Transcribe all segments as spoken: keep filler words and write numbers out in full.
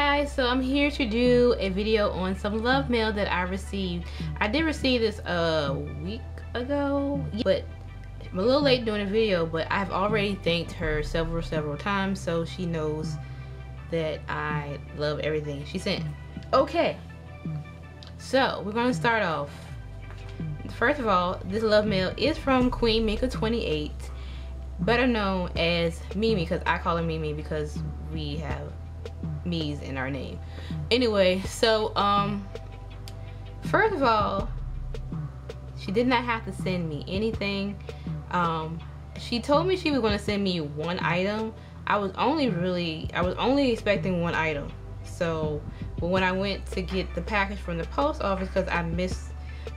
guys, so I'm here to do a video on some love mail that I received. I did receive this a week ago, but I'm a little late doing a video, but I've already thanked her several several times, so she knows that I love everything she sent. Okay, so we're gonna start off. First of all, this love mail is from Queen Micka twenty-eight, better known as Mimi, because I call her Mimi because we have me's in our name. Anyway, so um first of all, she did not have to send me anything. Um she told me she was going to send me one item. I was only really I was only expecting one item. So but when I went to get the package from the post office, because I missed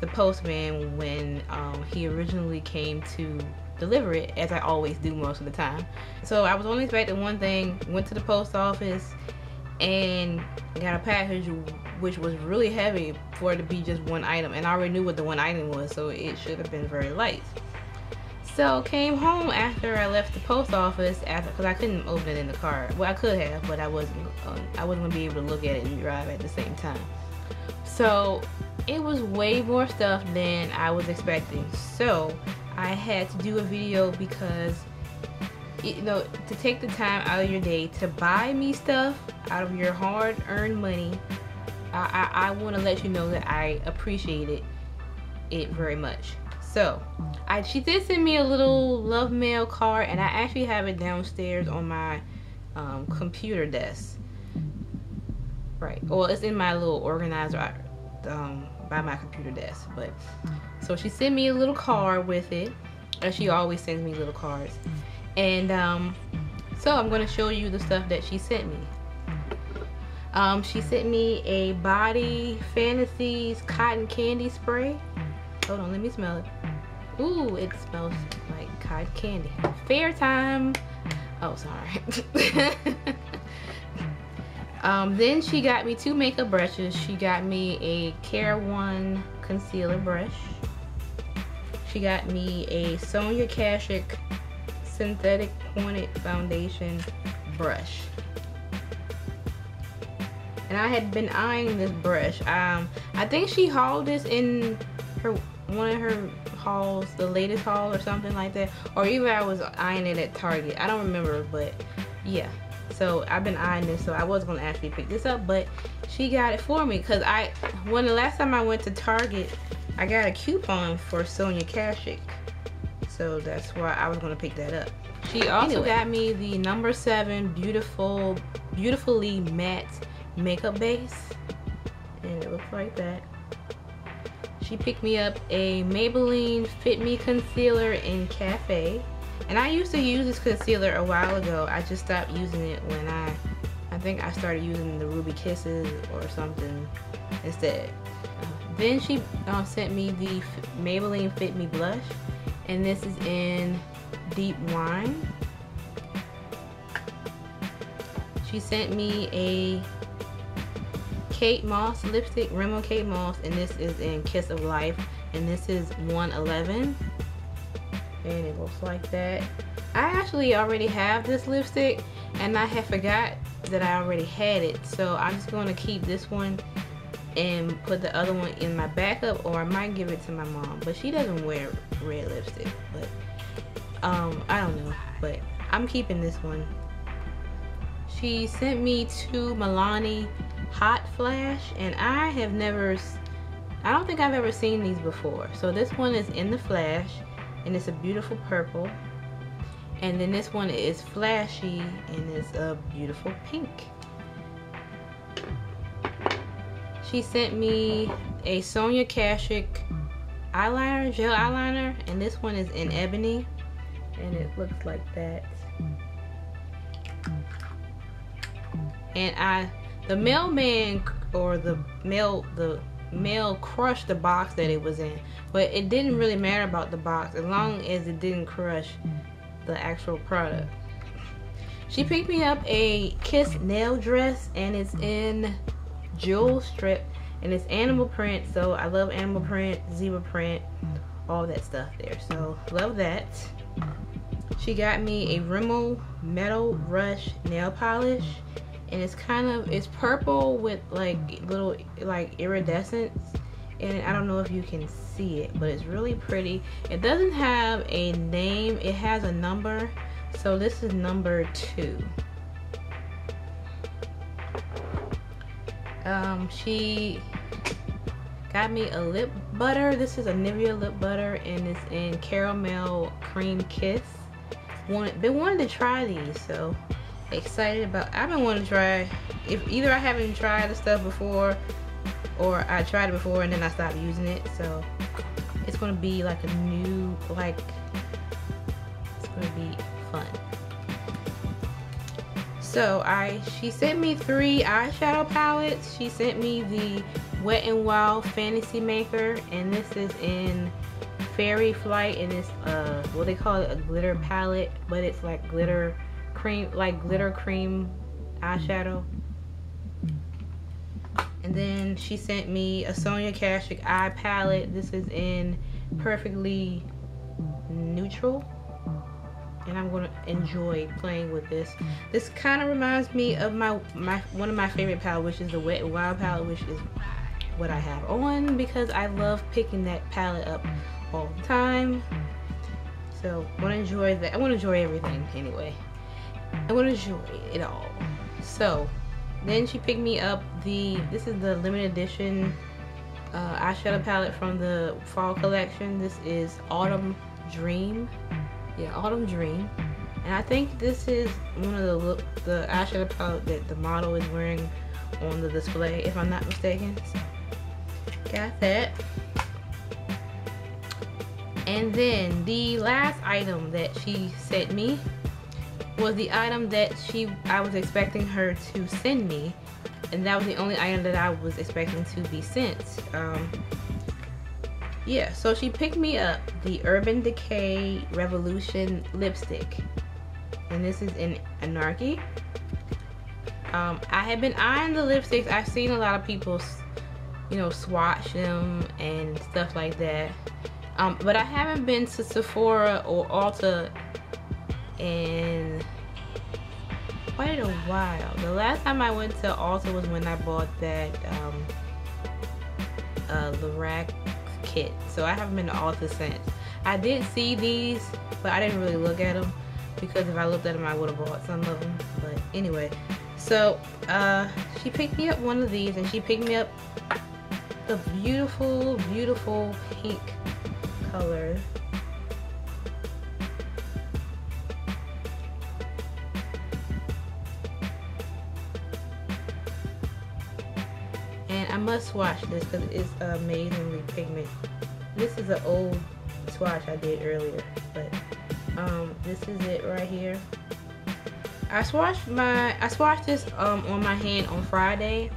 the postman when um, he originally came to deliver it, as I always do most of the time. So I was only expecting one thing, went to the post office and got a package which was really heavy for it to be just one item, and I already knew what the one item was, so it should have been very light. So came home after I left the post office, after because I couldn't open it in the car. Well, I could have, but I wasn't um, I wasn't gonna be able to look at it and drive at the same time. So it was way more stuff than I was expecting. So I had to do a video because, you know, to take the time out of your day to buy me stuff out of your hard-earned money, I, I, I want to let you know that I appreciated it very much. So, I, she did send me a little love mail card, and I actually have it downstairs on my um, computer desk. Right, well, it's in my little organizer um, by my computer desk, but... So she sent me a little card with it, as she always sends me little cards. And um, so I'm going to show you the stuff that she sent me. Um, she sent me a Body Fantasies cotton candy spray. Hold on, let me smell it. Ooh, it smells like cotton candy. Fair time. Oh, sorry. um, then she got me two makeup brushes. She got me a Care One concealer brush. She got me a Sonia Kashuk synthetic pointed foundation brush, and I had been eyeing this brush. Um, I think she hauled this in her one of her hauls, the latest haul or something like that, or even I was eyeing it at Target. I don't remember, but yeah. So I've been eyeing this, so I was gonna actually pick this up, but she got it for me because I, when the last time I went to Target, I got a coupon for Sonia Kashuk, so that's why I was gonna pick that up. She also anyway. got me the number seven beautiful, beautifully matte makeup base, and it looks like that. She picked me up a Maybelline Fit Me concealer in Cafe, and I used to use this concealer a while ago. I just stopped using it when I, I think I started using the Ruby Kisses or something instead. Then she um, sent me the Maybelline Fit Me blush, and this is in Deep Wine. She sent me a Kate Moss lipstick, Rimmel Kate Moss, and this is in Kiss of Life, and this is one eleven, and it looks like that. I actually already have this lipstick, and I had forgot that I already had it, so I'm just going to keep this one and put the other one in my backup, or I might give it to my mom, but she doesn't wear red lipstick, but um I don't know, but I'm keeping this one. She sent me two Milani Hot Flash, and I have never I don't think I've ever seen these before. So this one is in the Flash, and it's a beautiful purple, and then this one is Flashy, and it's a beautiful pink. She sent me a Sonia Kashuk eyeliner, gel eyeliner, and this one is in Ebony, and it looks like that. And I, the mailman or the mail, the mail crushed the box that it was in, but it didn't really matter about the box as long as it didn't crush the actual product. She picked me up a Kiss nail dress, and it's in Jewel Strip, and it's animal print, so I love animal print, zebra print, all that stuff there, so love that. She got me a Rimmel Metal Rush nail polish, and it's kind of, it's purple with like little like iridescence, and I don't know if you can see it, but it's really pretty. It doesn't have a name, it has a number, so this is number two. Um, she got me a lip butter. This is a Nivea lip butter, and it's in Caramel Cream Kiss. Wanted, been wanting to try these, so excited about. I've been wanting to try. If either I haven't tried the stuff before, or I tried it before and then I stopped using it, so it's gonna be like a new, like it's gonna be fun. So I, she sent me three eyeshadow palettes. She sent me the Wet n Wild Fantasy Maker, and this is in Fairy Flight, and it's uh what they call it, a glitter palette, but it's like glitter cream, like glitter cream eyeshadow. And then she sent me a Sonia Kashuk eye palette. This is in Perfectly Neutral, and I'm gonna enjoy playing with this. This kind of reminds me of my my one of my favorite palettes, which is the Wet n Wild palette, which is what I have on because I love picking that palette up all the time. So I want to enjoy that. I want to enjoy everything anyway. I want to enjoy it all. So then she picked me up the, this is the limited edition uh, eyeshadow palette from the fall collection. This is Autumn Dream. Yeah, Autumn Dream. And I think this is one of the look, the eyeshadow palette that the model is wearing on the display, if I'm not mistaken. So, got that. And then the last item that she sent me was the item that she I was expecting her to send me, and that was the only item that I was expecting to be sent. Um, yeah, so she picked me up the Urban Decay Revolution lipstick, and this is in Anarchy. Um, I had been eyeing the lipsticks. I've seen a lot of people, you know, swatch them and stuff like that. Um, but I haven't been to Sephora or Ulta in quite a while. The last time I went to Ulta was when I bought that um, uh, LORAC kit. So I haven't been to Ulta since. I did see these, but I didn't really look at them because if I looked at them, I would have bought some of them. But anyway. So uh, she picked me up one of these, and she picked me up the beautiful, beautiful pink color. And I must swatch this because it's amazingly pigmented. This is an old swatch I did earlier, but um, this is it right here. I swatched my I swatched this um, on my hand on Friday,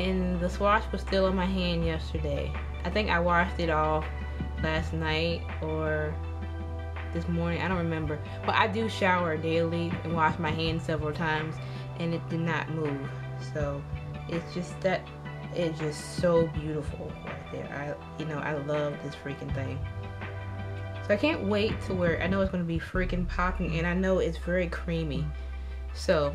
and the swatch was still on my hand yesterday. I think I washed it off last night or this morning, I don't remember. But I do shower daily and wash my hands several times, and it did not move. So it's just that, it's just so beautiful right there. I you know I love this freaking thing. So I can't wait to wear it. I know it's gonna be freaking popping, and I know it's very creamy. So,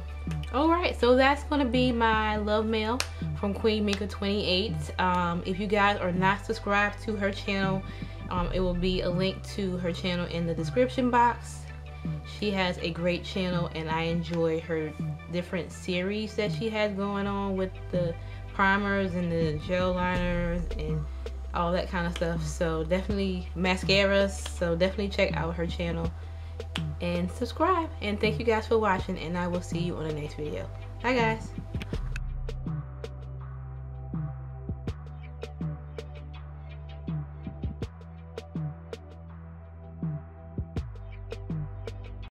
alright, so that's going to be my love mail from Queen Micka twenty-eight. Um, if you guys are not subscribed to her channel, um, it will be a link to her channel in the description box. She has a great channel, and I enjoy her different series that she has going on with the primers and the gel liners and all that kind of stuff. So definitely mascaras, so definitely check out her channel and subscribe, and thank you guys for watching, and I will see you on the next video. Bye guys.